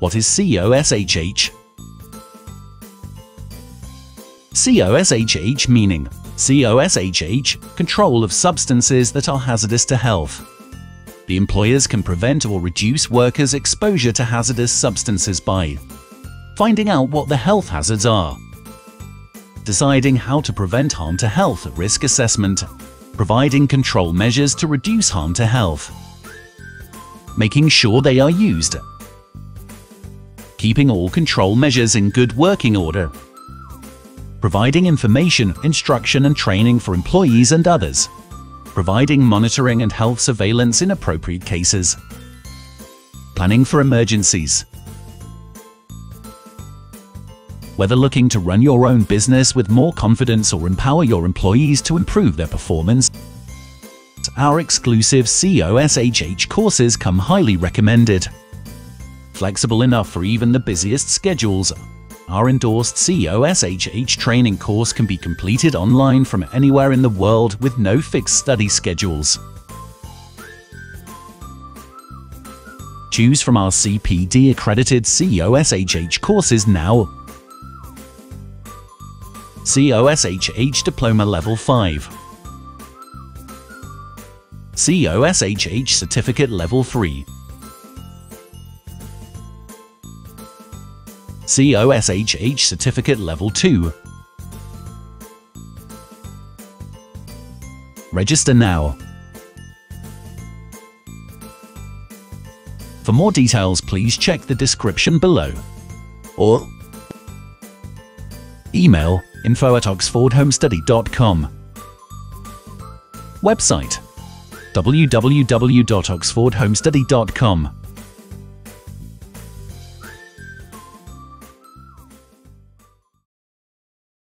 What is COSHH? COSHH meaning COSHH, control of substances that are hazardous to health. The employers can prevent or reduce workers' exposure to hazardous substances by finding out what the health hazards are, deciding how to prevent harm to health at risk assessment, providing control measures to reduce harm to health, making sure they are used, keeping all control measures in good working order, providing information, instruction and training for employees and others, providing monitoring and health surveillance in appropriate cases, planning for emergencies. Whether looking to run your own business with more confidence or empower your employees to improve their performance, our exclusive COSHH courses come highly recommended. Flexible enough for even the busiest schedules, our endorsed COSHH training course can be completed online from anywhere in the world with no fixed study schedules. Choose from our CPD accredited COSHH courses now. COSHH Diploma Level 5, COSHH Certificate Level 3, COSHH Certificate Level 2. Register now. For more details, please check the description below or email info@oxfordhomestudy.com. Website: www.oxfordhomestudy.com.